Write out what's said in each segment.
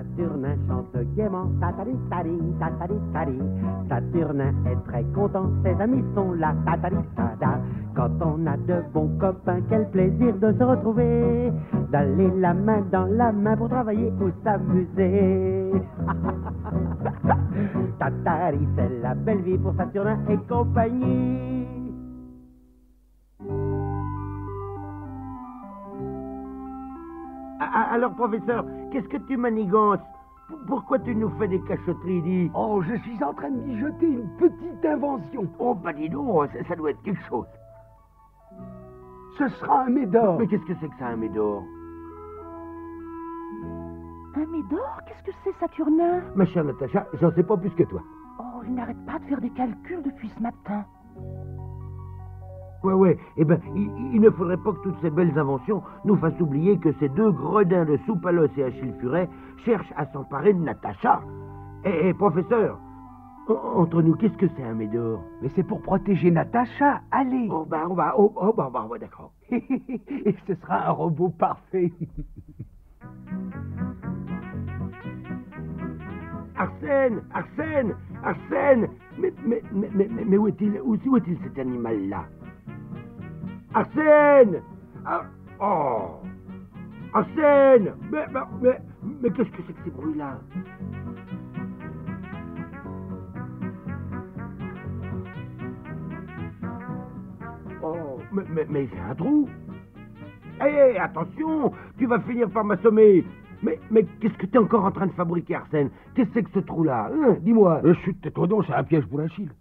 Saturnin chante gaiement, tatari tari, tatari tari. Saturnin est très content, ses amis sont là, tatari tada. Quand on a de bons copains, quel plaisir de se retrouver, d'aller la main dans la main pour travailler ou s'amuser. Tatari, c'est la belle vie pour Saturnin et compagnie. Alors, professeur, qu'est-ce que tu manigances? Pourquoi tu nous fais des cachotteries, dis? Oh, je suis en train de mijoter une petite invention. Oh, bah dis donc, ça doit être quelque chose. Ce sera un Médor. Mais qu'est-ce que c'est que ça, un Médor? Un Médor? Qu'est-ce que c'est, Saturnin? Ma chère Natacha, j'en sais pas plus que toi. Oh, il n'arrête pas de faire des calculs depuis ce matin. Ouais, eh ben, il ne faudrait pas que toutes ces belles inventions nous fassent oublier que ces deux gredins de Soupalos et Achille Furet cherchent à s'emparer de Natacha. Eh, professeur, entre nous, qu'est-ce que c'est un Médor? Mais c'est pour protéger Natacha, allez. Oh, bah, d'accord. Et ce sera un robot parfait. Arsène! Mais où est-il cet animal-là? Arsène! Oh! Arsène! Mais qu'est-ce que c'est que ces bruits-là? Oh! Mais j'ai un trou! Hé, attention! Tu vas finir par m'assommer! Mais qu'est-ce que t'es encore en train de fabriquer, Arsène? Qu'est-ce que c'est que ce trou-là? Hein, dis-moi! Chut, tais-toi donc, c'est un piège pour Achille.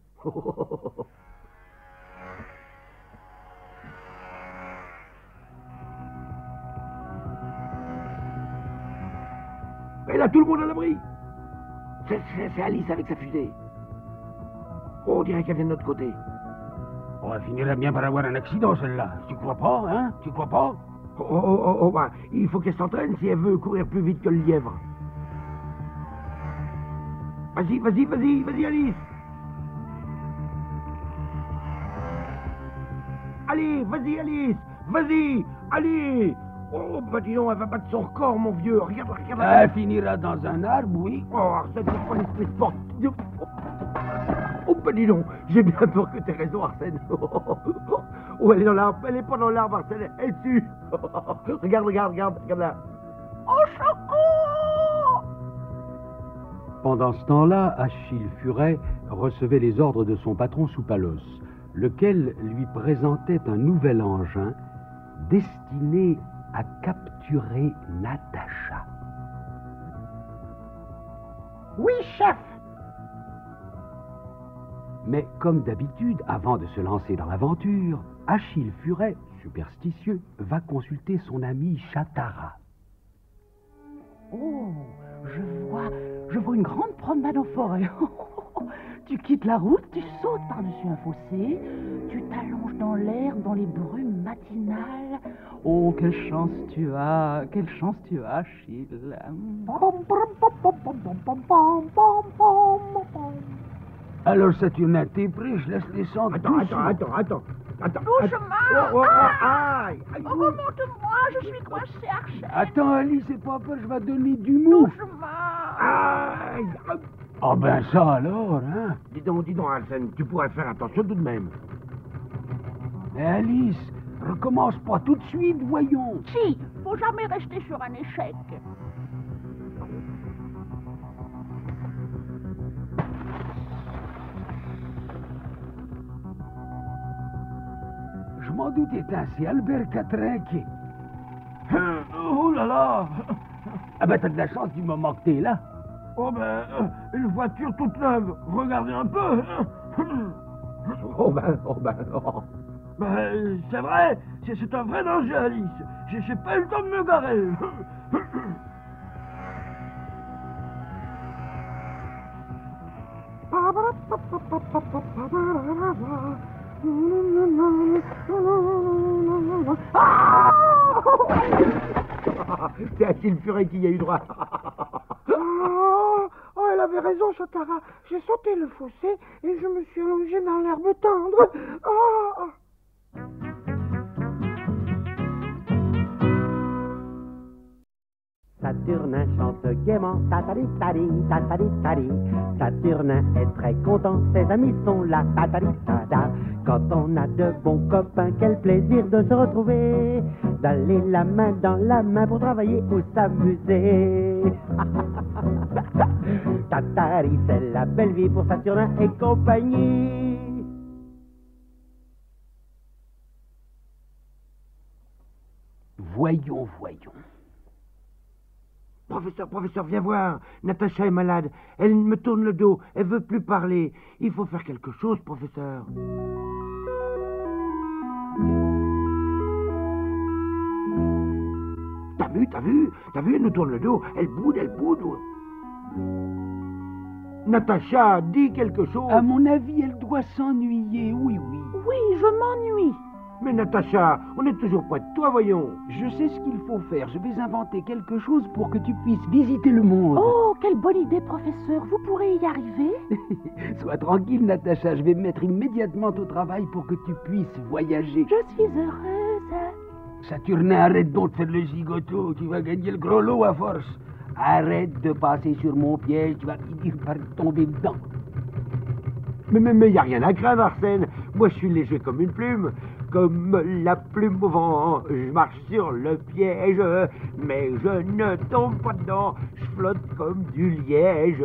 Et là, tout le monde à l'abri. C'est Alice avec sa fusée. Oh, on dirait qu'elle vient de notre côté. On va finir bien par avoir un accident, celle-là. Tu crois pas, hein? Tu crois pas? Bah, il faut qu'elle s'entraîne si elle veut courir plus vite que le lièvre. Vas-y, Alice. Allez, vas-y, Alice. Vas-y, allez. Oh, bah dis donc, elle va battre son record, mon vieux. Regarde. Elle finira dans un arbre, oui. Oh, Arsène, c'est quoi l'esprit de porte? Oh, bah dis donc, j'ai bien peur que t'aies raison, Arsène. Oh, elle est dans l'arbre, elle est pas dans l'arbre, Arsène, elle est dessus. Regarde là. Oh, choco! Pendant ce temps-là, Achille Furet recevait les ordres de son patron Soupalos, lequel lui présentait un nouvel engin destiné à capturer Natacha. Oui, chef! Mais comme d'habitude, avant de se lancer dans l'aventure, Achille Furet, superstitieux, va consulter son ami Chattara. Oh, je vois une grande promenade en forêt. Tu quittes la route, tu sautes par-dessus un fossé, tu t'allonges dans l'herbe, dans les brumes matinales. Oh, quelle chance tu as, Achille. Alors, Saturnin, t'es prêt, je laisse descendre. Attends. Doucement. Aïe. Remonte-moi, je suis coincé, Archie. Attends, Alice, c'est pas peur, je vais donner du mou. Doucement. Aïe. Ah, oh ben ça alors, hein? Dis donc, Arsène, tu pourrais faire attention tout de même. Mais Alice, recommence pas tout de suite, voyons. Si, faut jamais rester sur un échec. Je m'en doutais, c'est Albert qui a trinqué. Oh là là! Ah ben t'as de la chance du moment que t'es là. Oh ben, une voiture toute neuve, regardez un peu. Oh ben. Ben, c'est vrai, c'est un vrai danger, Alice. J'ai pas eu le temps de me garer. C'est Achille Furet qui y a eu droit. Oh, elle avait raison, Chattara. J'ai sauté le fossé et je me suis allongé dans l'herbe tendre. Oh. Saturnin chante gaiement, tatari tari, tatari tari. Saturnin est très content, ses amis sont là, tatari tada. Quand on a de bons copains, quel plaisir de se retrouver, d'aller la main dans la main pour travailler ou s'amuser. Tatari, c'est la belle vie pour Saturnin et compagnie. Voyons, voyons. Professeur, viens voir. Natacha est malade. Elle me tourne le dos. Elle veut plus parler. Il faut faire quelque chose, professeur. T'as vu, elle nous tourne le dos. Elle boude. Natacha, dis quelque chose. À mon avis, elle doit s'ennuyer, oui. Oui, je m'ennuie. Mais Natacha, on n'est toujours pas de toi, voyons. Je sais ce qu'il faut faire. Je vais inventer quelque chose pour que tu puisses visiter le monde. Oh, quelle bonne idée, professeur. Vous pourrez y arriver? Sois tranquille, Natacha. Je vais me mettre immédiatement au travail pour que tu puisses voyager. Je suis heureuse. Saturnin, arrête donc de faire le zigoto. Tu vas gagner le gros lot à force. Arrête de passer sur mon piège. Tu vas tomber dedans. Mais y a rien à craindre, Arsène. Moi, je suis léger comme une plume. Comme la plume au vent, je marche sur le piège, mais je ne tombe pas dedans, je flotte comme du liège.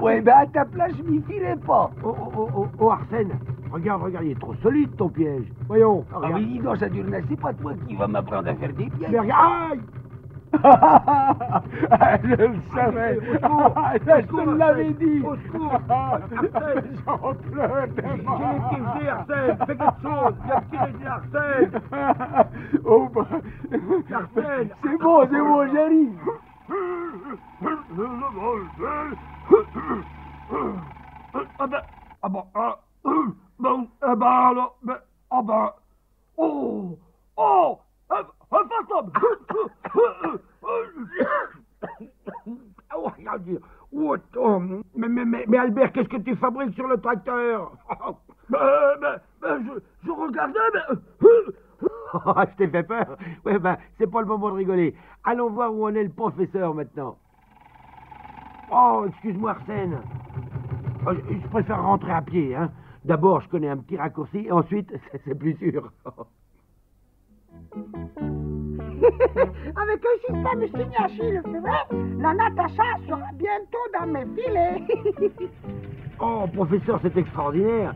Ouais, ben à ta place, je m'y filerai pas. Oh, Arsène, regarde, il est trop solide ton piège. Voyons. Ah oui, dis donc, Saturnin, c'est pas toi qui vas m'apprendre à faire des pièges. Mais regarde. Je le savais. Je te l'avais dit. Au secours, Arsène. J'en pleure de mort. J'ai été fait, Arsène. Fais quelque chose. Arsène. Oh, bah. Arsène. C'est bon, j'arrive. Ah, bah. Oh. Fantôme. Mais Albert, qu'est-ce que tu fabriques sur le tracteur? Je regardais, je t'ai fait peur. Ouais, c'est pas le moment de rigoler. Allons voir où en est le professeur maintenant. Oh, excuse-moi, Arsène. Je préfère rentrer à pied, hein. D'abord, je connais un petit raccourci, et ensuite, c'est plus sûr. Avec un système signe Achille Furet, la Natacha sera bientôt dans mes filets. Oh, professeur, c'est extraordinaire.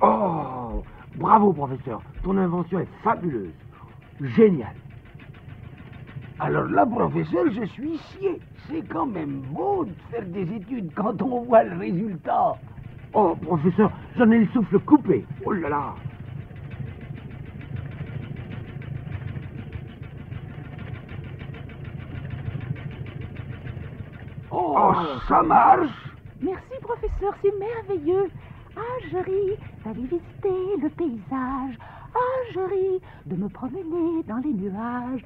Oh, bravo, professeur. Ton invention est fabuleuse. Génial. Alors là, professeur, je suis scié. C'est quand même beau de faire des études quand on voit le résultat. Oh, professeur, j'en ai le souffle coupé. Oh là là. Oh, ça marche! Merci, professeur, c'est merveilleux. Ah, je ris d'aller visiter le paysage. Ah, je ris de me promener dans les nuages.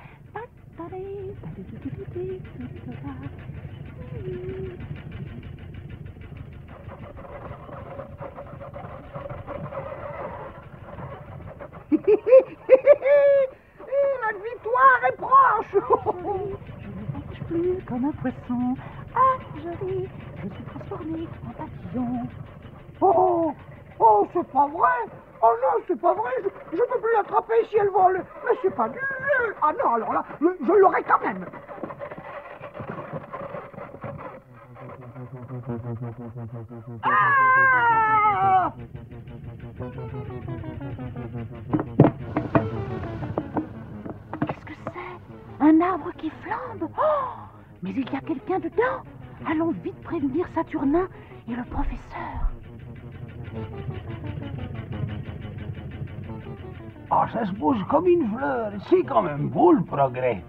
Notre victoire est proche. Je ne pêche plus comme un poisson. Ah, je ris, je suis transformé en papillon. Oh, c'est pas vrai. Oh non, c'est pas vrai, je peux plus l'attraper si elle vole. Mais c'est pas dur. Ah non, alors là, je l'aurai quand même. Ah! Qu'est-ce que c'est? Un arbre qui flambe. Oh! Mais il y a quelqu'un dedans. Allons vite prévenir Saturnin et le professeur. Ah, ça se bouge comme une fleur. C'est quand même beau le progrès.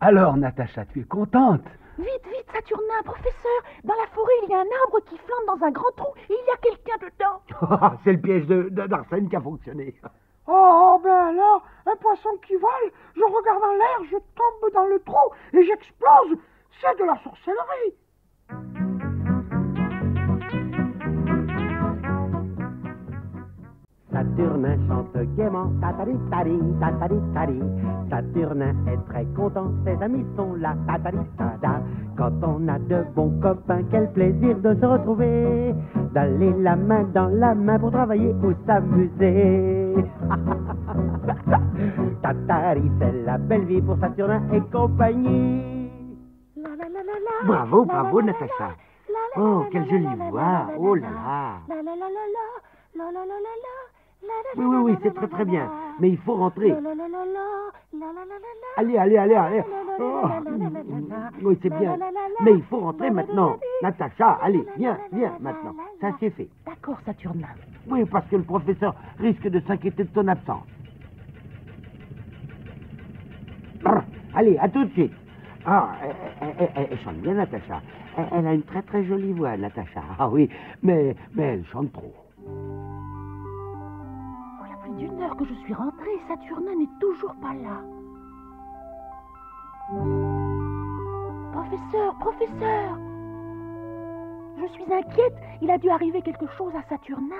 Alors, Natacha, tu es contente? Vite, Saturnin, professeur. Dans la forêt, il y a un arbre qui flambe dans un grand trou. Il y a quelqu'un dedans. C'est le piège d'Arsène qui a fonctionné. Oh, ben alors, un poisson qui vole, je regarde en l'air, je tombe dans le trou et j'explose. C'est de la sorcellerie. Saturnin chante gaiement, tatari tari, tatari tari. Saturnin est très content, ses amis sont là, tatari tada. Quand on a de bons copains, quel plaisir de se retrouver, d'aller la main dans la main pour travailler ou s'amuser. Tatari, c'est la belle vie pour Saturnin et compagnie. Bravo, bravo, Natacha. Oh, quelle jolie voix. Oh là là. Oui, oui, oui, c'est très très bien. Mais il faut rentrer. Allez, allez, allez, allez. Oh. Oui, c'est bien. Mais il faut rentrer maintenant. Natacha, allez, viens, viens maintenant. Ça, c'est fait. D'accord, Saturnin. Oui, parce que le professeur risque de s'inquiéter de ton absence. Brr. Allez, à tout de suite. Ah, elle chante bien, Natacha. Elle a une très très jolie voix, Natacha. Ah oui, mais elle chante trop. Voilà plus d'une heure que je suis rentrée et Saturnin n'est toujours pas là. Professeur, professeur! Je suis inquiète, il a dû arriver quelque chose à Saturnin.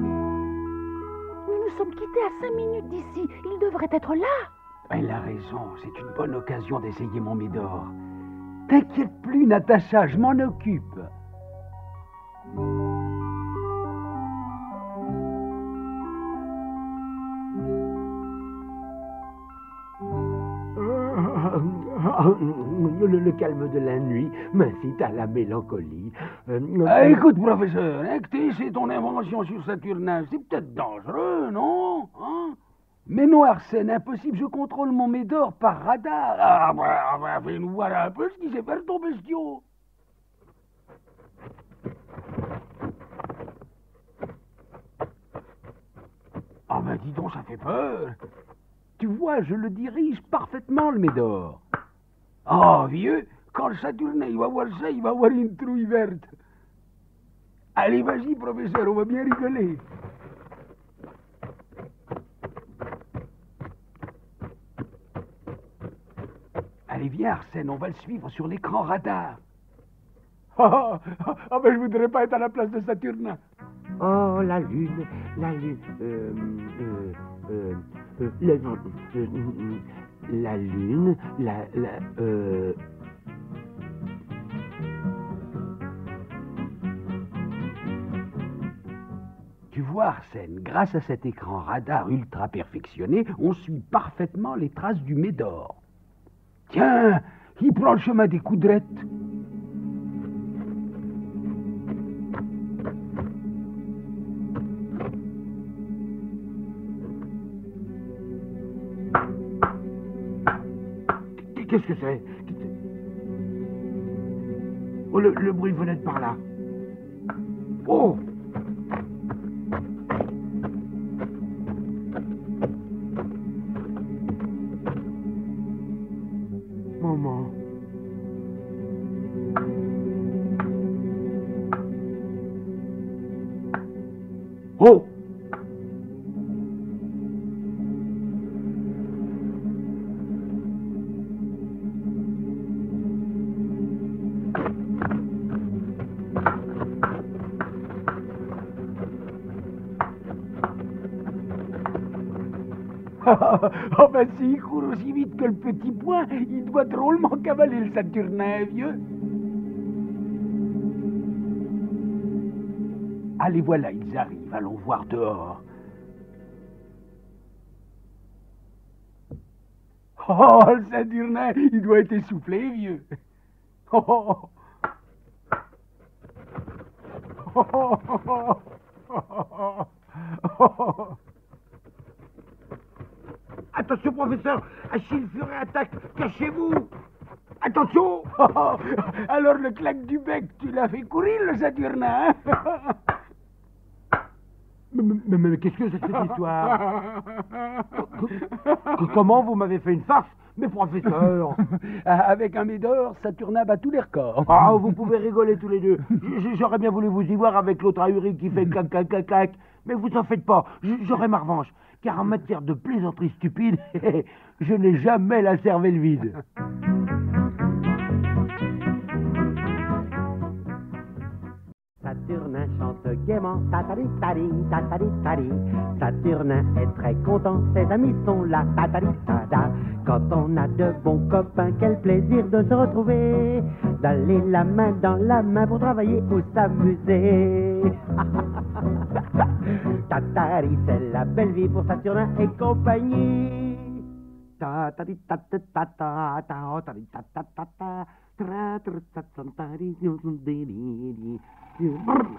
Nous nous sommes quittés à 5 minutes d'ici, il devrait être là. Elle a raison, c'est une bonne occasion d'essayer mon Médor. T'inquiète plus, Natacha, je m'en occupe. Le calme de la nuit m'incite à la mélancolie. Écoute, professeur, c'est ton invention sur Saturnin, c'est peut-être dangereux, non hein? Mais non, Arsène, impossible, je contrôle mon Médor par radar. Ah, bah, fais-nous voir un peu ce qui s'est fait ton bestiau. Ah, ben, dis donc, ça fait peur. Tu vois, je le dirige parfaitement, le Médor. Ah, vieux, quand le Saturnin, il va voir ça, il va voir une trouille verte. Allez, vas-y, professeur, on va bien rigoler. Allez, viens, Arsène, on va le suivre sur l'écran radar. Ah, ben je voudrais pas être à la place de Saturnin. Oh, la lune, la lune, Tu vois, Arsène, grâce à cet écran radar ultra perfectionné, on suit parfaitement les traces du Médor. Tiens, il prend le chemin des coudrettes. Qu'est-ce que c'est? Oh, le bruit venait de par là. Oh! Oh! Oh ben s'il court aussi vite que le petit point, il doit drôlement cavaler le Saturnin, vieux. Allez, voilà, ils arrivent, allons voir dehors. Oh, le Saturnin, il doit être essoufflé, vieux. Oh. Oh. Oh. Oh. Oh. Attention, professeur, Achille Furet attaque, cachez-vous. Attention. Oh. Alors le claque du bec, tu l'as fait courir, le Saturnin, hein? Mais qu'est-ce que c'est cette histoire? Comment vous m'avez fait une farce? Mais professeur! Avec un Médor, Saturnin bat tous les records. Ah, vous pouvez rigoler tous les deux. J'aurais bien voulu vous y voir avec l'autre ahuri qui fait cac cac cac cac. Mais vous en faites pas, j'aurai ma revanche. Car en matière de plaisanterie stupide, je n'ai jamais la cervelle vide. Saturnin chante gaiement tatari tari tatari tari. Saturnin est très content, ses amis sont là tatari tada. Quand on a de bons copains, quel plaisir de se retrouver, d'aller la main dans la main pour travailler ou s'amuser. Tatari, c'est la belle vie pour Saturnin et compagnie. Tatari tata tata tatari tata tata.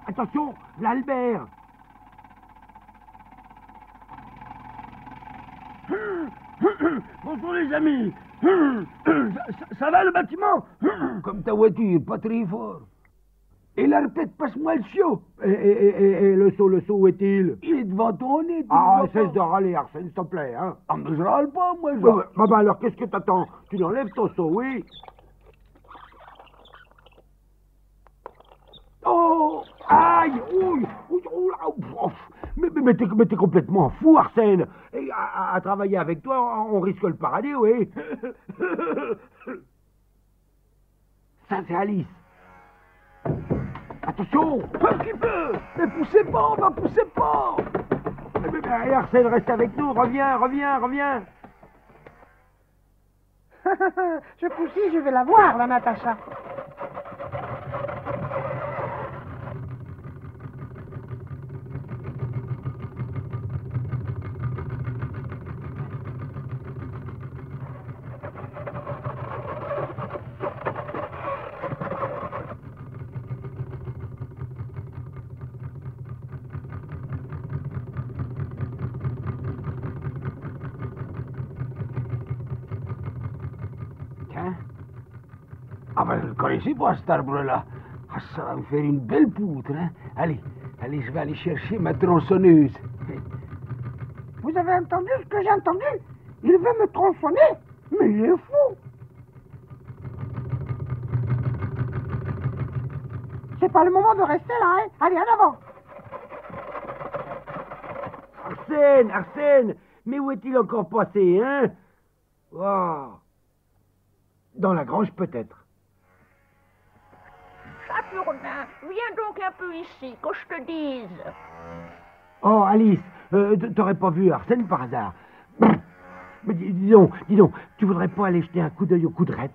Attention, l'Albert. Bonjour les amis. Ça va le bâtiment? Comme ta voiture, pas très fort. Et la tête, passe-moi le chiot. Et le seau, où est-il? Il est devant ton nez. Ah, cesse de râler, Arsène, s'il te plaît. Hein. Ah, mais je râle pas, moi. Bah, alors, qu'est-ce que t'attends? Tu l'enlèves ton seau, oui. Oh! Aïe! Ouille! Mais t'es complètement fou, Arsène! Et à travailler avec toi, on risque le paradis, oui! Ça, c'est Alice! Attention! Un petit peu! Mais poussez pas, on va pousser pas! Mais Arsène, reste avec nous! Reviens! Je poussais, je vais la voir, la Natacha! Je ne connaissais pas cet arbre-là. Ah, ça va me faire une belle poutre, hein. Allez, je vais aller chercher ma tronçonneuse. Vous avez entendu ce que j'ai entendu? Il veut me tronçonner? Mais il est fou! C'est pas le moment de rester là, hein. Allez, en avant! Arsène! Mais où est-il encore passé, hein? Oh. Dans la grange, peut-être. Saturnin, viens donc un peu ici, que je te dise. Oh, Alice, t'aurais pas vu Arsène par hasard? Mais dis donc, tu voudrais pas aller jeter un coup d'œil aux coudrettes?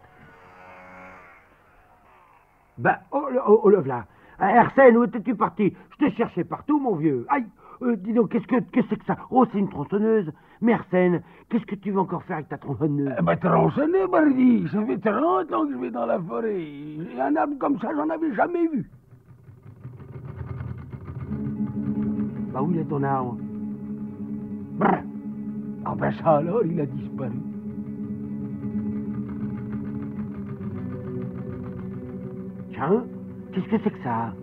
Oh, le voilà. Arsène, où étais-tu parti? Je te cherchais partout, mon vieux. Aïe, dis donc, qu'est-ce que c'est que ça? Oh, c'est une tronçonneuse. Mais Arsène, qu'est-ce que tu vas encore faire avec ta tronçonneuse? Tronçonner, Bardi, ça fait 30 ans que je vais dans la forêt. Et un arbre comme ça, j'en avais jamais vu. Où il est ton arbre? Brr. Ah ben ça alors, il a disparu. Tiens, qu'est-ce que c'est que ça?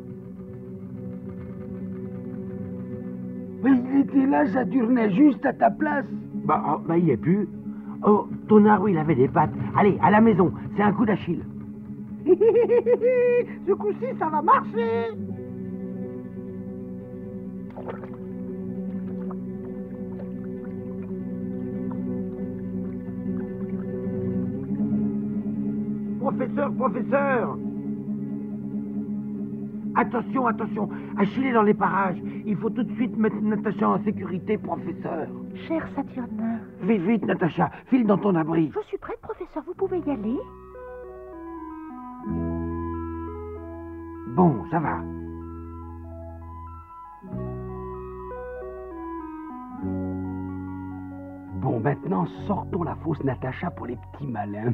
Mais il était là, Saturnin, juste à ta place. Bah, il est plus. Oh, ton arbre, il avait des pattes. Allez, à la maison, c'est un coup d'Achille. Ce coup-ci, ça va marcher. Professeur! Attention, Achille est dans les parages. Il faut tout de suite mettre Natacha en sécurité, professeur. Cher Saturnin. Vite, Natacha, file dans ton abri. Je suis prête, professeur, vous pouvez y aller. Bon, ça va. Bon, maintenant, sortons la fausse Natacha pour les petits malins.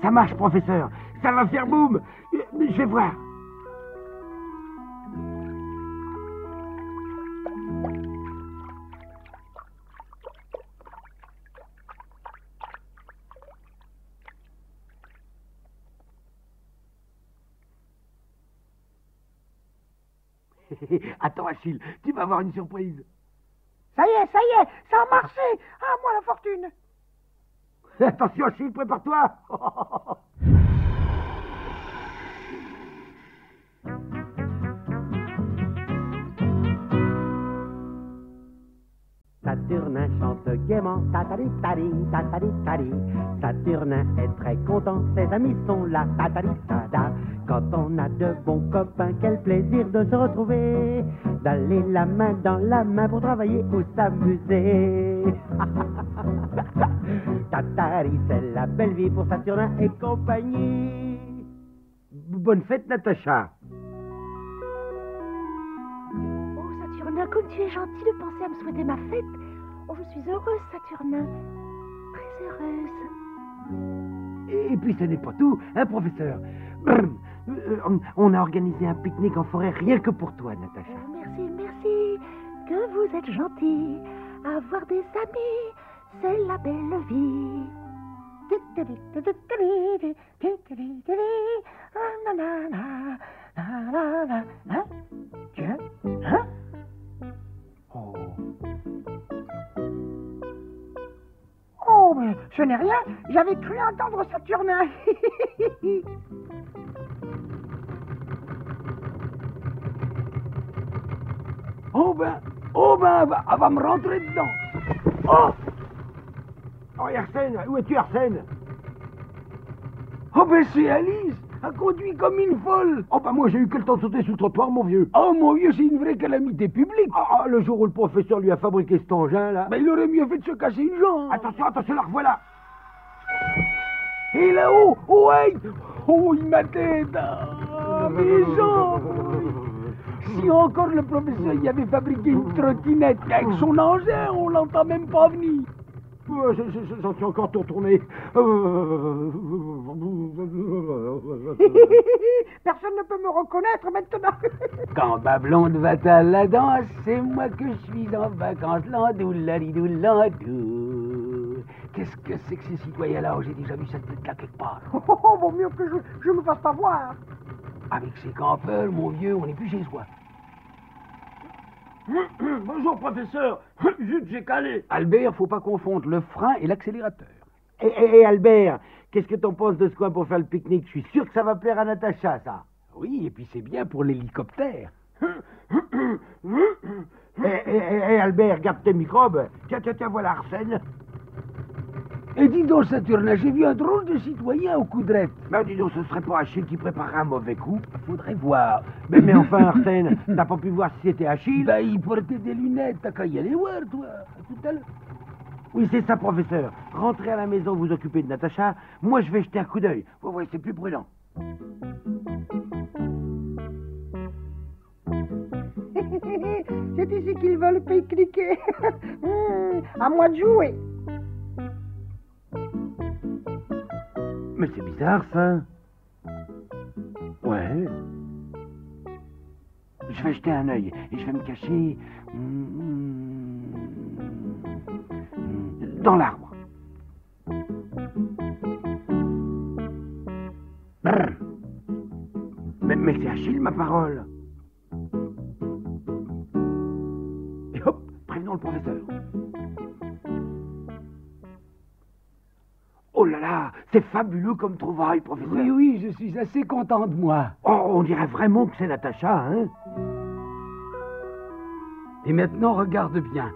Ça marche, professeur. Ça va faire boum. Je vais voir. Attends, Achille, tu vas avoir une surprise. Ça y est, ça a marché. Ah, moi, la fortune. Attention, Achille, prépare-toi. Saturnin chante gaiement, tatari tari, tatari tari. Saturnin est très content, ses amis sont là, tatari tada. Quand on a de bons copains, quel plaisir de se retrouver, d'aller la main dans la main pour travailler ou s'amuser. Tatari, c'est la belle vie pour Saturnin et compagnie. Bonne fête, Natacha. Oh, Saturnin, comme tu es gentil de penser à me souhaiter ma fête. Oh, je suis heureuse, Saturnin. Très heureuse. Et puis, ce n'est pas tout, hein, professeur. On a organisé un pique-nique en forêt rien que pour toi, Natacha. Merci, merci. Que vous êtes gentil. Avoir des amis, c'est la belle vie. Tiens, hein? Oh. Oh, mais ce n'est rien. J'avais cru entendre Saturnin. Oh ben, elle va me rentrer dedans. Oh! Oh, Arsène, où es-tu, Arsène? Oh, ben, c'est Alice. Elle conduit comme une folle. Oh, ben, moi, j'ai eu que le temps de sauter sous le trottoir, mon vieux. Oh, mon vieux, c'est une vraie calamité publique. Ah, oh, le jour où le professeur lui a fabriqué cet engin, là. Ben, il aurait mieux fait de se casser une jambe. Attention, attention, la revoilà. Et là-haut, ouais. Oh, il m'attend. Ah, mes jambes. Si encore le professeur y avait fabriqué une trottinette avec son engin, on l'entend même pas venir. J'en suis encore tourné. Personne ne peut me reconnaître maintenant. Quand ma blonde va à la danse, c'est moi que je suis en vacances. Landou. Qu'est-ce que c'est que ces citoyens-là? J'ai déjà vu cette tête-là quelque part. Oh, vaut mieux que je me fasse pas voir. Avec ces campeurs, mon vieux, on n'est plus chez soi. Bonjour, professeur. Zut, j'ai calé. Albert, faut pas confondre le frein et l'accélérateur. Hé, Albert, qu'est-ce que t'en penses de ce coin pour faire le pique-nique? Je suis sûr que ça va plaire à Natacha, ça. Oui, et puis c'est bien pour l'hélicoptère. Hé, Albert, garde tes microbes. Tiens, voilà Arsène. Et dis donc, Saturnin, j'ai vu un drôle de citoyen au coudrette. Ben dis donc, ce serait pas Achille qui préparait un mauvais coup? Faudrait voir. Mais enfin, Arsène, t'as pas pu voir si c'était Achille? Ben, il portait des lunettes, t'as qu'à y aller voir, toi. À tout à l'heure. Oui, c'est ça, professeur. Rentrez à la maison, vous occupez de Natacha. Moi, je vais jeter un coup d'œil. Vous voyez, c'est plus prudent. C'est ici qu'ils veulent pique-niquer. À moi de jouer. Mais c'est bizarre, ça. Ouais. Je vais jeter un œil et je vais me cacher... dans l'arbre. Mais c'est Achille, ma parole. Et hop, prévenons le professeur. Oh là là, c'est fabuleux comme trouvaille, professeur. Oui, je suis assez content de moi. Oh, on dirait vraiment que c'est Natacha, hein? Et maintenant, regarde bien.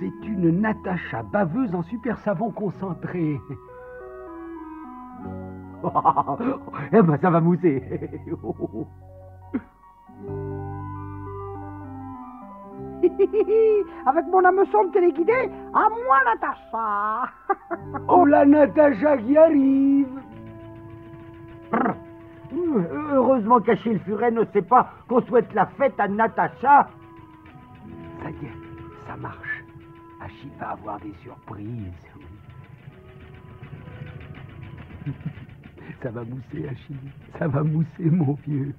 C'est une Natacha baveuse en super savon concentré. Eh ben, ça va mousser. Avec mon hameçon de téléguidé, à moi, Natacha. Oh, la Natacha qui arrive. Heureusement qu'Achille Furet ne sait pas qu'on souhaite la fête à Natacha. Ça y est, ça marche. Achille va avoir des surprises. Ça va mousser, Achille. Ça va mousser, mon vieux.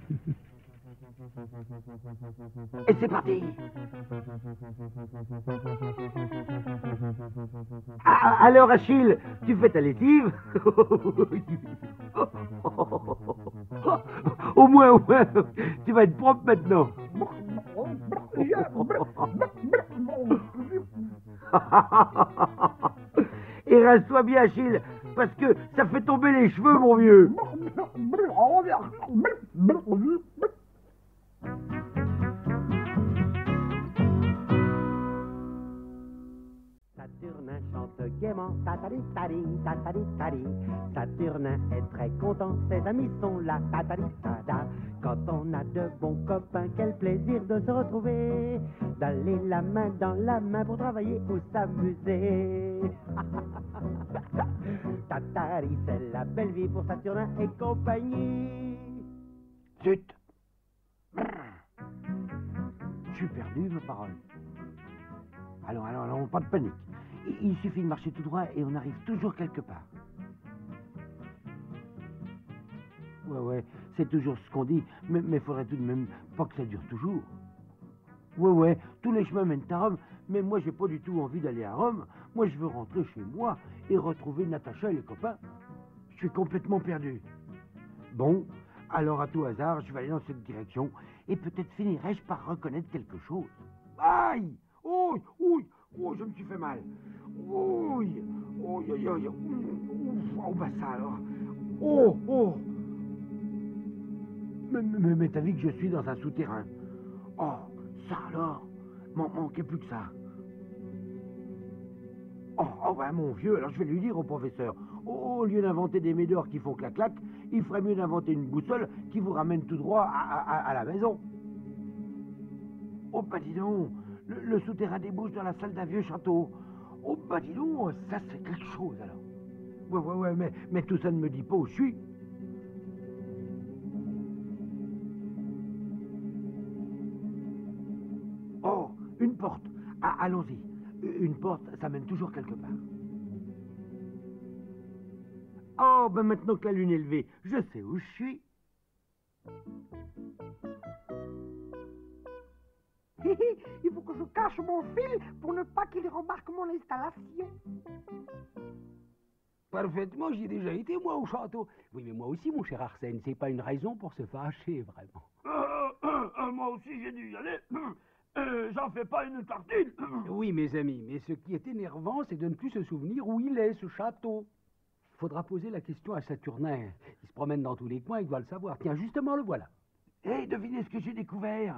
Et c'est parti. Ah, alors Achille, tu fais ta lessive? Au moins, tu vas être propre maintenant. Et rase-toi bien, Achille, parce que ça fait tomber les cheveux, mon vieux. chante gaiement, tatari tari, tatari tari. Saturnin est très content, ses amis sont là, tatari tada. Quand on a de bons copains, quel plaisir de se retrouver, d'aller la main dans la main pour travailler ou s'amuser. Tatari, c'est la belle vie pour Saturnin et compagnie. Zut! Je suis perdu, ma parole. Allons, allons, allons, pas de panique. Il suffit de marcher tout droit et on arrive toujours quelque part. Ouais, ouais, c'est toujours ce qu'on dit, mais faudrait tout de même pas que ça dure toujours. Ouais, ouais, tous les chemins mènent à Rome, mais moi j'ai pas du tout envie d'aller à Rome. Moi je veux rentrer chez moi et retrouver Natacha et les copains. Je suis complètement perdu. Bon, alors à tout hasard, je vais aller dans cette direction et peut-être finirai-je par reconnaître quelque chose. Aïe! Ouh, ouh, ouh, je me suis fait mal. Ouh, ouh, ouh, ouh, oh, bah ça alors. Oh, oh. Mais t'as vu que je suis dans un souterrain. Oh, ça alors. M'en manquait plus que ça. Oh, oh, bah mon vieux, alors je vais lui dire au professeur. Oh, au lieu d'inventer des médors qui font clac-clac, il ferait mieux d'inventer une boussole qui vous ramène tout droit à la maison. Oh, bah dis donc. Le souterrain débouche dans la salle d'un vieux château. Oh, bah dis donc, ça c'est quelque chose alors. Ouais, ouais, ouais, mais tout ça ne me dit pas où je suis. Oh, une porte. Ah, allons-y. Une porte, ça mène toujours quelque part. Oh, ben maintenant que la lune est levée, je sais où je suis. Il faut que je cache mon fil pour ne pas qu'il remarque mon installation. Parfaitement, j'ai déjà été, moi, au château. Oui, mais moi aussi, mon cher Arsène, c'est pas une raison pour se fâcher, vraiment. Moi aussi, j'ai dû y aller. J'en fais pas une tartine. Oui, mes amis, mais ce qui est énervant, c'est de ne plus se souvenir où il est, ce château. Il faudra poser la question à Saturnin. Il se promène dans tous les coins, il doit le savoir. Tiens, justement, le voilà. Hé, hey, devinez ce que j'ai découvert.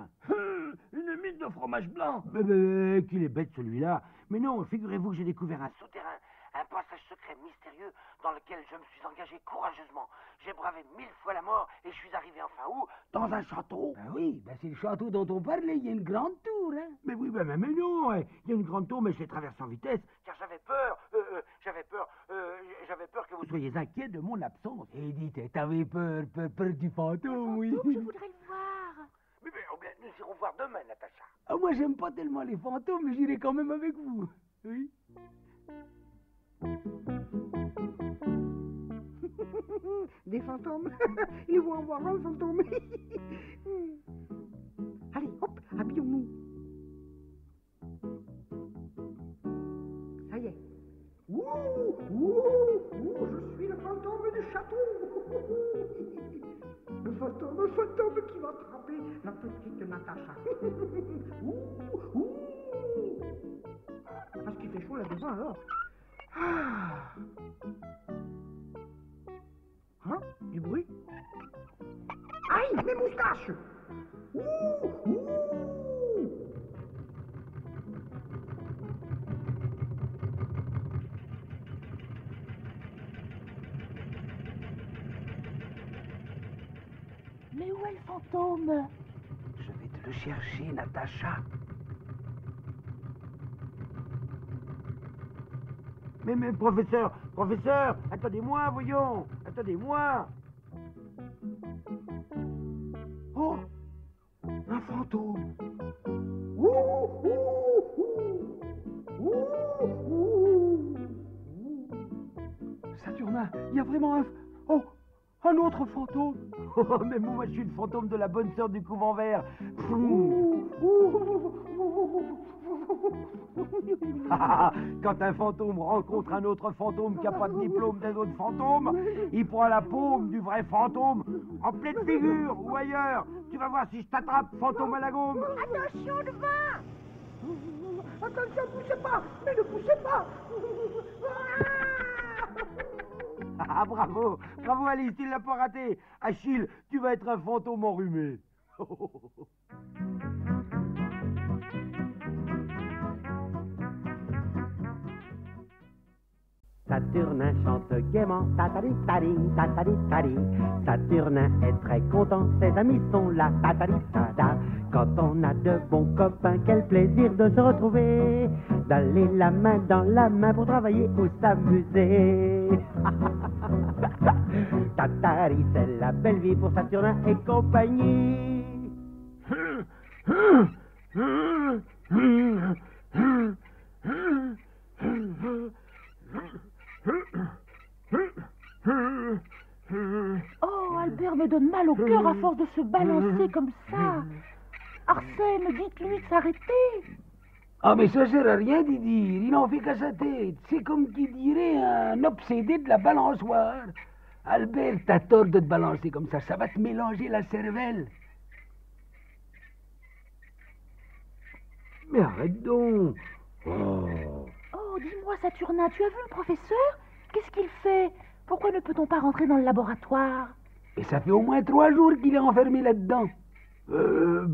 Une mine de fromage blanc. Mais qu'il est bête celui-là. Mais non, figurez-vous que j'ai découvert un souterrain, un passage secret mystérieux dans lequel je me suis engagé courageusement. J'ai bravé 1000 fois la mort et je suis arrivé enfin où? Dans un château. Ben oui, ben c'est le château dont on parlait, il y a une grande tour, hein. Mais oui, ben mais non, il y a une grande tour, mais je l'ai traversée en vitesse, car j'avais peur que vous soyez inquiet de mon absence. Et dites, t'avais peur du fantôme, oui. Je voudrais le voir. Mais nous irons voir demain, Natacha. Ah, moi, j'aime pas tellement les fantômes, mais j'irai quand même avec vous. Oui. Des fantômes. Ils vont avoir un fantôme. Allez, hop, habillons-nous. Ça y est. Ouh, ouh, ouh, je suis le fantôme du château. Le fantôme qui va attraper la petite Natacha. Ouh, ouh. Parce qu'il fait chaud là-dedans, alors. Ah. Hein? Du bruit? Aïe, mes moustaches! Ouh, ouh. Mais où est le fantôme? Je vais te le chercher, Natacha. Mais, professeur, attendez-moi, voyons, attendez-moi. Oh, un fantôme. Ouh, ouh, ouh, ouh, ouh. Saturnin, il y a vraiment un... Oh, un autre fantôme. Oh, mais moi, je suis le fantôme de la bonne sœur du couvent vert. Ouh, ouh, ouh. Quand un fantôme rencontre un autre fantôme qui n'a pas de diplôme d'un autre fantôme, il prend la paume du vrai fantôme en pleine figure ou ailleurs. Tu vas voir si je t'attrape, fantôme à la gomme. Attention devant. Attention, poussez pas. Mais ne poussez pas. Ah, bravo. Bravo Alice, il l'a pas raté. Achille, tu vas être un fantôme enrhumé. Saturnin chante gaiement, tatari tari, tatari tari. Saturnin est très content, ses amis sont là, tatari tada. Quand on a de bons copains, quel plaisir de se retrouver, d'aller la main dans la main pour travailler ou s'amuser. Tatari, c'est la belle vie pour Saturnin et compagnie. Oh, Albert me donne mal au cœur à force de se balancer comme ça. Arsène, dites-lui de s'arrêter. Ah, mais ça sert à rien d'y dire, il n'en fait qu'à sa tête. C'est comme qui dirait un obsédé de la balançoire. Albert, t'as tort de te balancer comme ça, ça va te mélanger la cervelle. Mais arrête donc. Oh, dis-moi, Saturnin, tu as vu le professeur? Qu'est-ce qu'il fait? Pourquoi ne peut-on pas rentrer dans le laboratoire? Et ça fait au moins 3 jours qu'il est enfermé là-dedans. Il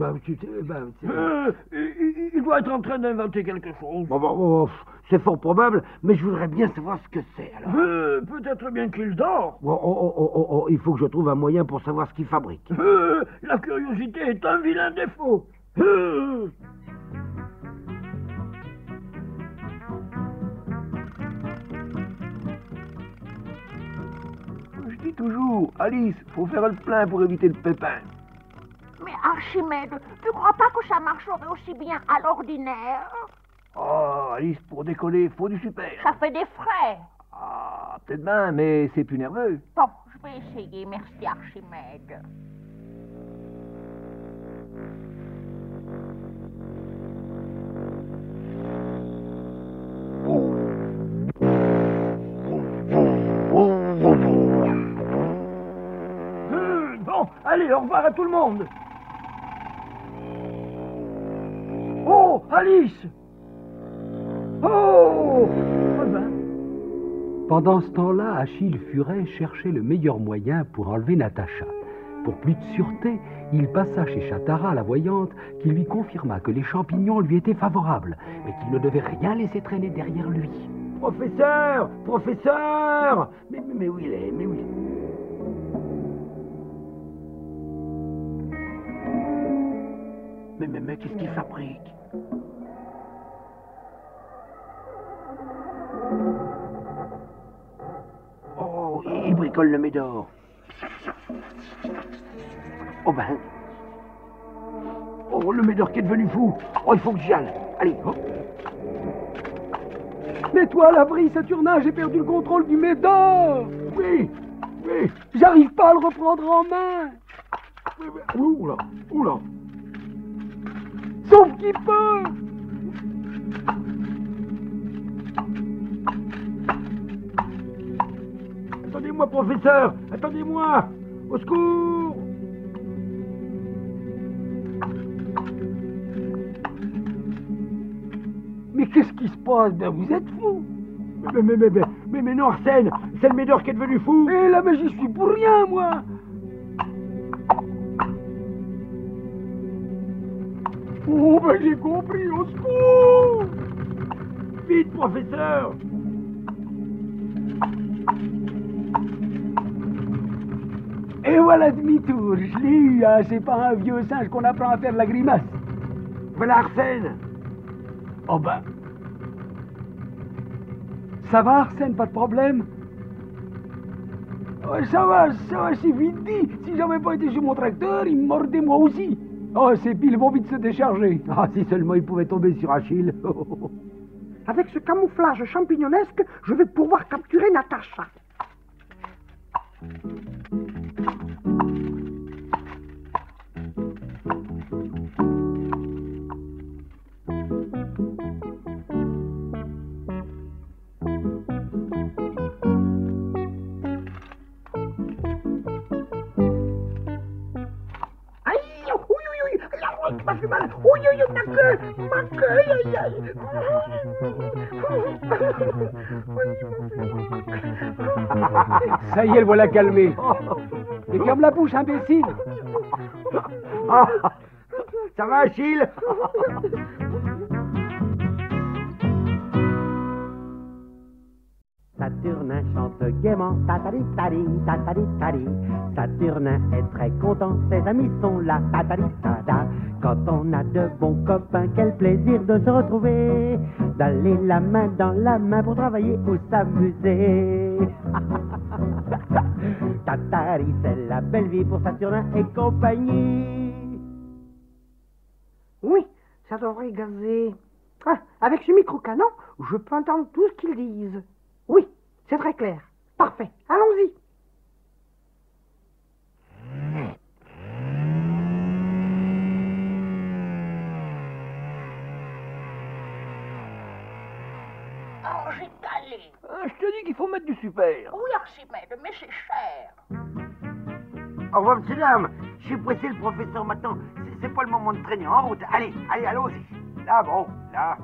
doit être en train d'inventer quelque chose. C'est fort probable, mais je voudrais bien savoir ce que c'est, alors. Peut-être bien qu'il dort. Il faut que je trouve un moyen pour savoir ce qu'il fabrique. La curiosité est un vilain défaut. Je dis toujours, Alice, faut faire le plein pour éviter le pépin. Mais Archimède, tu crois pas que ça marcherait aussi bien à l'ordinaire? Oh, Alice, pour décoller, faut du super. Ça fait des frais. Ah, peut-être bien, mais c'est plus nerveux. Bon, je vais essayer, merci Archimède. Allez, au revoir à tout le monde. Oh, Alice! Oh! Pendant ce temps-là, Achille Furet cherchait le meilleur moyen pour enlever Natacha. Pour plus de sûreté, il passa chez Chattara, la voyante, qui lui confirma que les champignons lui étaient favorables, mais qu'il ne devait rien laisser traîner derrière lui. Professeur! Professeur! Mais où il est? Mais où il est? Mais qu'est-ce qu'il fabrique? Oh, il bricole le Médor. Oh ben... Oh, le Médor qui est devenu fou. Oh, il faut que j'y aille. Allez, hop. Mets-toi à l'abri, Saturnin, j'ai perdu le contrôle du Médor. Oui. J'arrive pas à le reprendre en main. Oula. Sauf qu'il peut. Attendez-moi, professeur. Attendez-moi. Au secours. Mais qu'est-ce qui se passe? Ben, vous êtes fou. Mais non, Arsène, c'est le Médor qui est devenu fou. Mais là, mais j'y suis pour rien, moi. Oh, ben j'ai compris, au secours! Vite, professeur! Et voilà demi-tour, je l'ai eu, hein. C'est pas un vieux singe qu'on apprend à faire la grimace. Voilà Arsène! Oh ben... Ça va Arsène, pas de problème? Oh, ça va, c'est vite dit. Si j'avais pas été sur mon tracteur, il me mordait moi aussi. Oh, ces piles vont vite se décharger. Ah, si seulement ils pouvaient tomber sur Achille. Avec ce camouflage champignonesque, je vais pouvoir capturer Natacha. Ça y est, le voilà calmé. Mais ferme la bouche, imbécile. Ça va, Achille? Saturnin chante gaiement, tatari tari, tatari tari. Saturnin est très content, ses amis sont là, tatari tada. Quand on a de bons copains, quel plaisir de se retrouver, d'aller la main dans la main pour travailler ou s'amuser. Tatari, c'est la belle vie pour Saturnin et compagnie. Oui, j'adore regarder. Ah, avec ce micro-canon, je peux entendre tout ce qu'ils disent. Oui, c'est très clair. Parfait. Allons-y. Oh, j'ai calé. Je te dis qu'il faut mettre du super. Oui, Archimède, mais c'est cher. Au revoir, monsieur dame. Je suis pressé, le professeur, maintenant. C'est pas le moment de traîner. En route. Allez, allez, allons-y. Là, bon, là.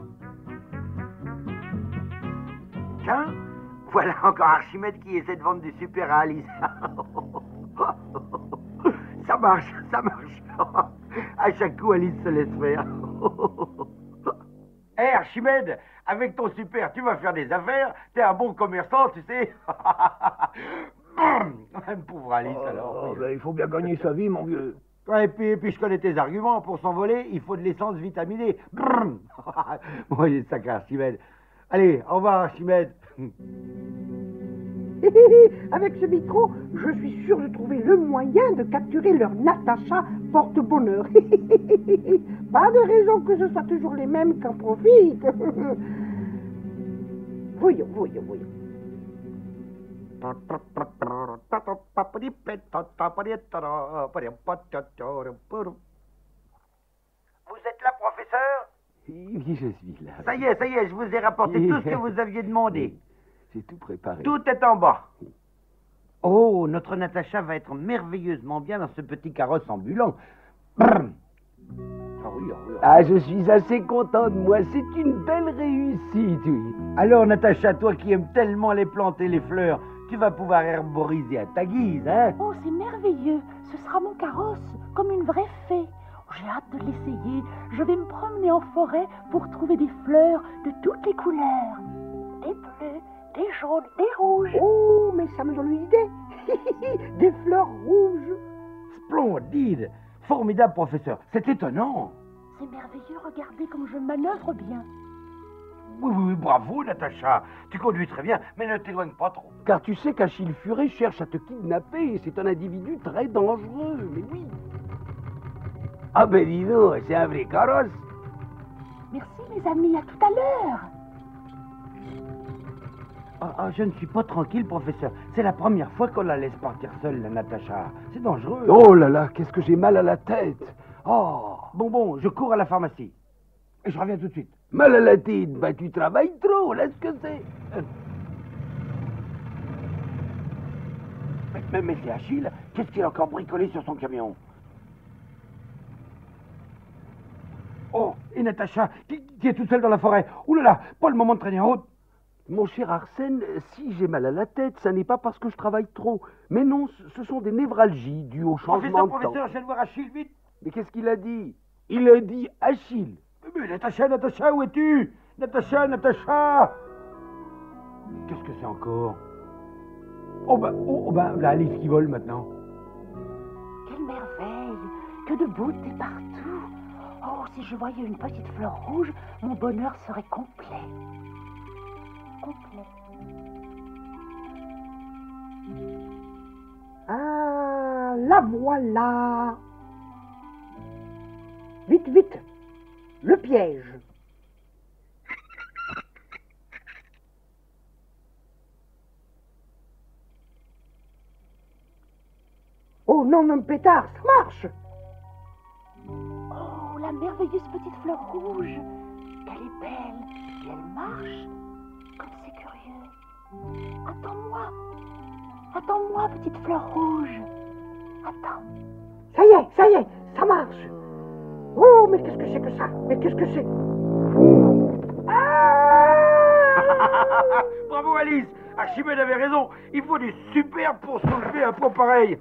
Tiens. Voilà encore Archimède qui essaie de vendre du super à Alice. Ça marche, ça marche. À chaque coup, Alice se laisse faire. Hé hey Archimède, avec ton super, tu vas faire des affaires. T'es un bon commerçant, tu sais. Même pauvre Alice, alors. Ben, il faut bien gagner sa vie, mon vieux. Ouais, et puis je connais tes arguments. Pour s'envoler, il faut de l'essence vitaminée. Bon, il est sacré, Archimède. Allez, au revoir, Archimède. Avec ce micro, je suis sûr de trouver le moyen de capturer leur Natacha porte-bonheur. Pas de raison que ce soit toujours les mêmes qu'en profitent. Voyons, voyons, voyons. Vous êtes là, professeur ? Oui, je suis là. Ça y est, je vous ai rapporté tout ce que vous aviez demandé. J'ai tout préparé. Tout est en bas. Oh, notre Natacha va être merveilleusement bien dans ce petit carrosse ambulant. Brrr. Ah, je suis assez content de moi. C'est une belle réussite, oui. Alors, Natacha, toi qui aimes tellement les plantes et les fleurs, tu vas pouvoir herboriser à ta guise, hein? Oh, c'est merveilleux. Ce sera mon carrosse, comme une vraie fée. J'ai hâte de l'essayer. Je vais me promener en forêt pour trouver des fleurs de toutes les couleurs. Des bleus, des jaunes, des rouges. Oh, mais ça me donne une idée. Des fleurs rouges. Splendide. Formidable, professeur. C'est étonnant. C'est merveilleux. Regardez comme je manœuvre bien. Oui, bravo, Natacha. Tu conduis très bien, mais ne t'éloigne pas trop. Car tu sais qu'Achille Furet cherche à te kidnapper. C'est un individu très dangereux. Mais oui. Ah ben dis donc, c'est un vrai carrosse. Merci mes amis, à tout à l'heure. Ah, je ne suis pas tranquille, professeur. C'est la première fois qu'on la laisse partir seule, la Natacha. C'est dangereux. Oh là là, qu'est-ce que j'ai mal à la tête. Oh. Bon, je cours à la pharmacie. Et je reviens tout de suite. Mal à la tête, bah tu travailles trop, là ce que c'est. Mais c'est Achille, qu'est-ce qu'il a encore bricolé sur son camion? Oh, et Natacha, qui est toute seule dans la forêt. Ouh là là, pas le moment de traîner en route. Mon cher Arsène, si j'ai mal à la tête, ça n'est pas parce que je travaille trop. Mais non, ce sont des névralgies dues au changement de temps. Professeur, je viens de voir Achille, vite. Mais qu'est-ce qu'il a dit? Il a dit Achille. Mais Natacha, où es-tu? Natacha. Qu'est-ce que c'est encore? Oh bah, la Alice qui vole maintenant. Quelle merveille. Que de beauté partout. Oh, si je voyais une petite fleur rouge, mon bonheur serait complet. Ah, la voilà. Vite, le piège. Oh non, non, pétard, ça marche. La merveilleuse petite fleur rouge. Qu'elle est belle et elle marche. Comme c'est curieux. Attends-moi, petite fleur rouge. Attends. Ça y est, ça marche. Oh, mais qu'est-ce que c'est que ça? Mais qu'est-ce que c'est? Ah. Bravo Alice, Archimède avait raison. Il faut du super pour soulever un poids pareil.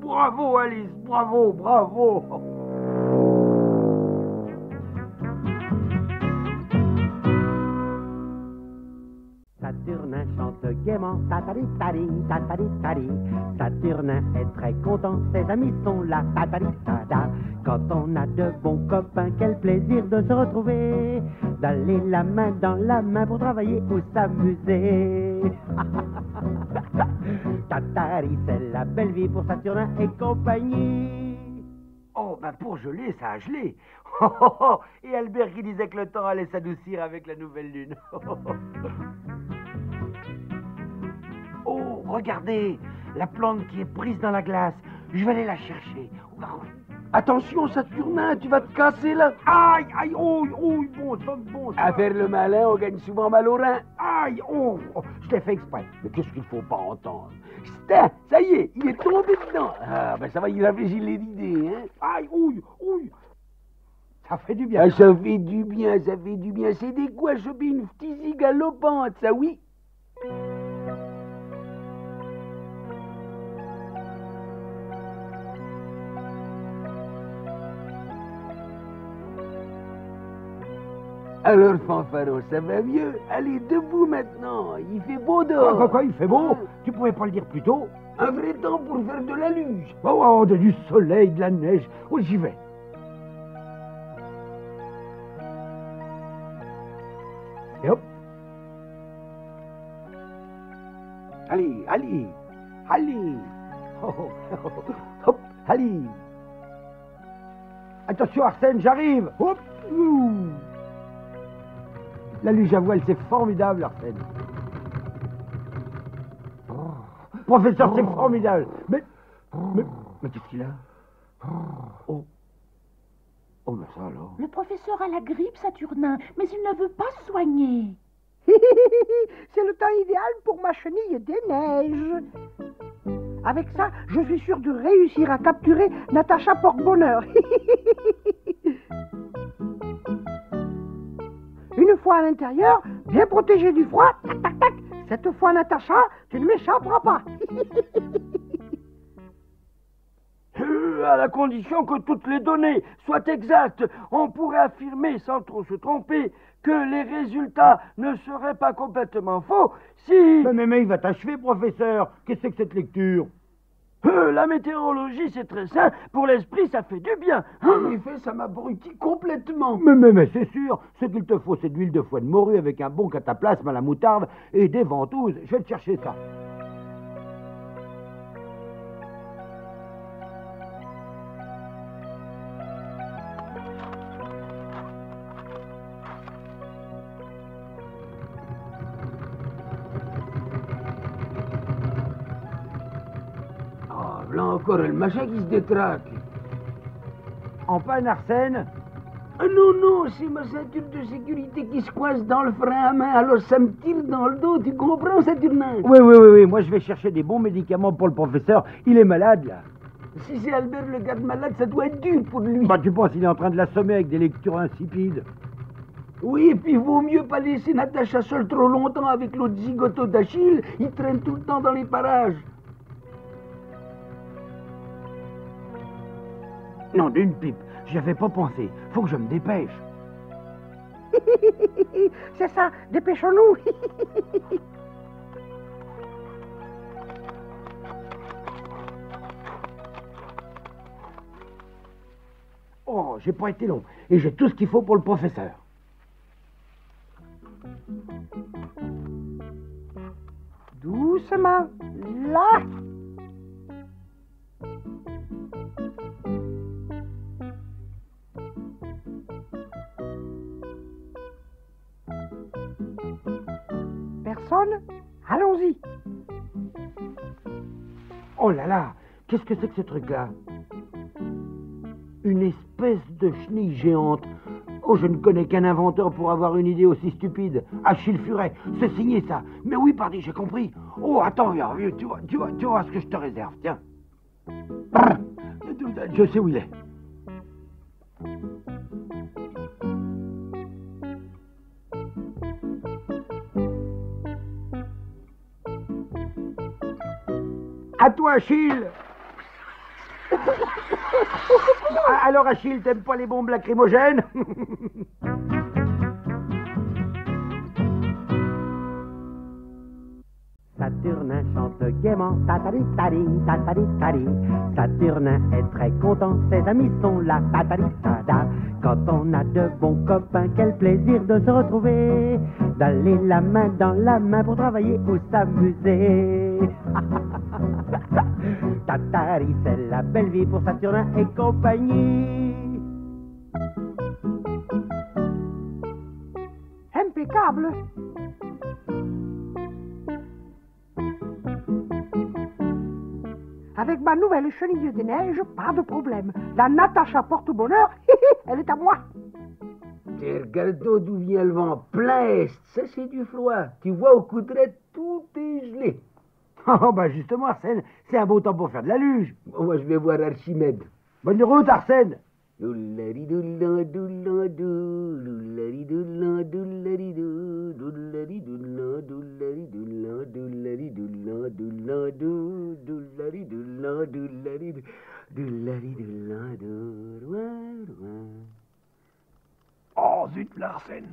Bravo Alice, bravo. Saturnin chante gaiement, tatari tari, tatari tari. Saturnin est très content, ses amis sont là, tatari tada. Quand on a de bons copains, quel plaisir de se retrouver, d'aller la main dans la main pour travailler ou s'amuser. Tatari, c'est la belle vie pour Saturnin et compagnie. Oh, ben pour geler, ça a gelé. Oh, oh, oh. Et Albert qui disait que le temps allait s'adoucir avec la nouvelle lune. Oh, regardez, la plante qui est prise dans la glace. Je vais aller la chercher. Attention, Saturnin, tu vas te casser là. Aïe, aïe, oh, oh, bon, somme bon. À faire le malin, on gagne souvent mal au rein. Aïe, oh, oh, je t'ai fait exprès. Mais qu'est-ce qu'il faut pas entendre? Putain, ça y est, il est tombé dedans. Ah, ben ça va, il a réfléchi l'idée, hein. Aïe, ouille, ouille. Ça fait du bien. Ah, ça fait du bien, ça fait du bien. C'est des quoi choper une phtisi galopante, ça oui. Alors, fanfaron, ça va mieux? Allez, debout maintenant, il fait beau dehors. Quoi, il fait beau? Tu pouvais pas le dire plus tôt? Un vrai temps pour faire de la luge. Oh, du soleil, de la neige. Oh, j'y vais. Et hop. Allez, allez, allez. Oh, oh, oh, oh. Hop, allez. Attention, Arsène, j'arrive. Hop, ouh. La luge à voile, c'est formidable, Arsène. Oh. Professeur, c'est formidable. Mais qu'est-ce qu'il a? Oh. Oh, mais ça alors. Le professeur a la grippe, Saturnin, mais il ne veut pas se soigner. C'est le temps idéal pour ma chenille des neiges. Avec ça, je suis sûr de réussir à capturer Natacha porte-bonheur. Une fois à l'intérieur, bien protégé du froid, tac, tac, tac. Cette fois, Natacha, tu ne m'échapperas pas. À la condition que toutes les données soient exactes, on pourrait affirmer, sans trop se tromper, que les résultats ne seraient pas complètement faux si... Mais il va t'achever, professeur. Qu'est-ce que c'est que cette lecture? La météorologie, c'est très sain. Pour l'esprit, ça fait du bien. En effet, ça m'abrutit complètement. Mais c'est sûr. Ce qu'il te faut, c'est de l'huile de foie de morue avec un bon cataplasme à la moutarde et des ventouses. Je vais te chercher ça. Encore le machin qui se détraque. En panne, Arsène? Non, c'est ma ceinture de sécurité qui se coince dans le frein à main, alors ça me tire dans le dos, tu comprends, Saturnin? Oui, moi je vais chercher des bons médicaments pour le professeur, il est malade là. Si c'est Albert le garde malade, ça doit être dur pour lui. Bah tu penses, il est en train de l'assommer avec des lectures insipides. Oui, et puis il vaut mieux pas laisser Natacha seule trop longtemps avec l'autre zigoto d'Achille, il traîne tout le temps dans les parages. Non, d'une pipe. J'y avais pas pensé. Faut que je me dépêche. C'est ça, dépêchons-nous. Oh, j'ai pas été long. Et j'ai tout ce qu'il faut pour le professeur. Doucement. Là. Allons-y. Oh là là, qu'est-ce que c'est que ce truc-là? Une espèce de chenille géante. Oh, je ne connais qu'un inventeur pour avoir une idée aussi stupide. Achille Furet, c'est signé ça. Mais oui, pardi, j'ai compris. Oh, attends, tu vois ce que je te réserve, tiens. Je sais où il est. À toi, Achille. Alors, Achille, t'aimes pas les bombes lacrymogènes? Saturnin chante gaiement, tatari tari, tatari tari. Saturnin est très content, ses amis sont là, tatari tada. Quand on a de bons copains, quel plaisir de se retrouver, d'aller la main dans la main pour travailler ou s'amuser. Tatari, c'est la belle vie pour Saturnin et compagnie. Impeccable. Avec ma nouvelle chenille des neiges, pas de problème. La Natacha porte-bonheur, elle est à moi. Et regarde d'où vient le vent, plein est, ça c'est du froid. Tu vois, au Coudret, tout est gelé. Oh, ben justement, Arsène, c'est un beau temps pour faire de la luge. Bon, moi je vais voir Archimède. Bonne route, Arsène. Oh zut, l'Arsène.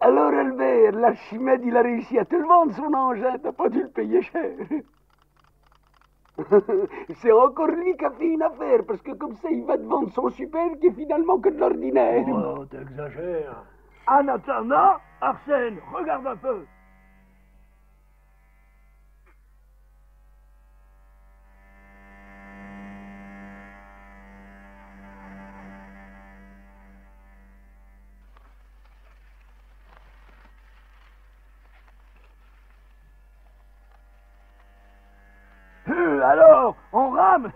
Alors Albert, l'Archimède, il a réussi à te le vendre son engin, t'as pas dû le payer cher. C'est encore lui qui a fait une affaire, parce que comme ça, il va te vendre son super qui est finalement que de l'ordinaire. Oh, t'exagères. En attendant, Arsène, regarde un peu. Alors, on rame.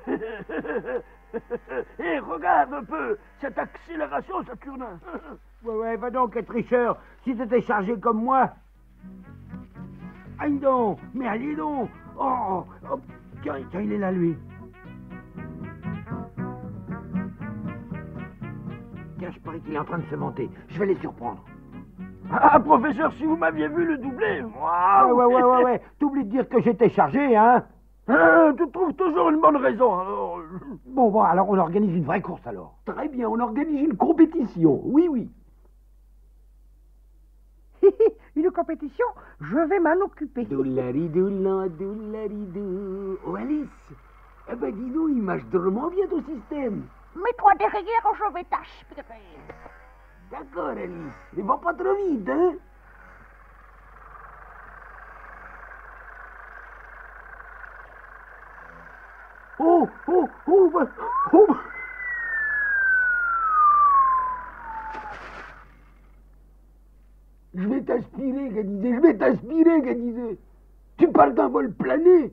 Et regarde un peu cette accélération, Saturnin. Ouais, va donc être tricheur, si t'étais chargé comme moi. Aïe donc, mais allez donc. Oh, tiens, il est là, lui. Tiens, je parie qu'il est en train de se monter. Je vais les surprendre. Ah, professeur, si vous m'aviez vu le doubler. Wow. Ouais. T'oublies de dire que j'étais chargé, hein. Tu trouves toujours une bonne raison, alors... Bon, alors on organise une vraie course, alors. Très bien, on organise une compétition, oui. Une compétition, je vais m'en occuper. Doularidou. Oh, Alice, eh ben, dis donc, il marche drôlement bien ton système. Mets-toi derrière, je vais t'aspirer. D'accord, Alice, mais va pas trop vite, hein. Oh. Je vais t'aspirer, Gadizé. Tu parles d'un vol plané.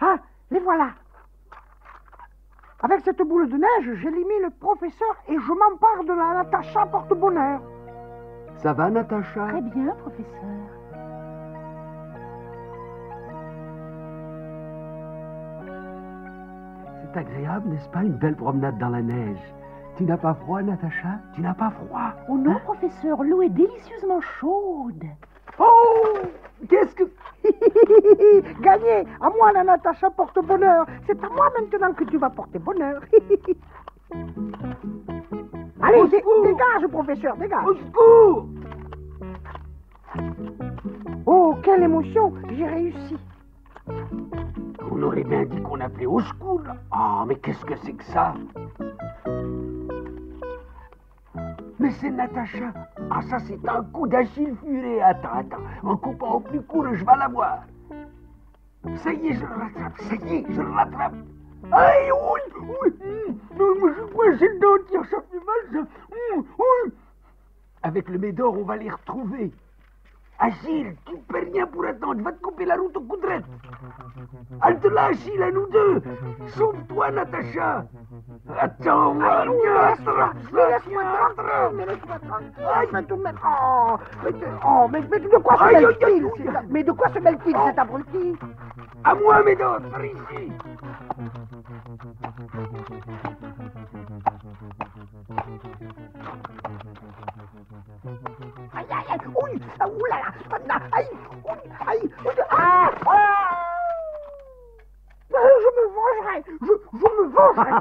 Ah, les voilà. Avec cette boule de neige, j'élimine le professeur et je m'empare de la Natacha porte-bonheur. Ça va, Natacha? Très bien, professeur. C'est agréable, n'est-ce pas, une belle promenade dans la neige? Tu n'as pas froid, Natacha? Tu n'as pas froid? Oh non, hein? Professeur, l'eau est délicieusement chaude. Oh! Qu'est-ce que... Gagné! À moi, la Natacha porte bonheur. C'est à moi maintenant que tu vas porter bonheur. Allez, dégage, professeur, dégage. Au secours! Oh, quelle émotion! J'ai réussi. On aurait bien dit qu'on appelait au secours. Ah, mais qu'est-ce que c'est que ça? Mais c'est Natacha. Ah, ça, c'est un coup d'Achille Furet. Attends. En coupant au plus court, je vais la voir. Ça y est, je le rattrape. Aïe, oui. Non, j'ai le dos qui ressort du mal. Avec le Médor, on va les retrouver. Achille, tu ne perds rien pour attendre. Je vais te couper la route aux coudrettes. Halte-là, Achille, à nous deux. Sauve-toi, Natacha. Attends, mais de quoi se mêle-t-il, cet abruti? À moi, Médor, par ici. Je me vengerai.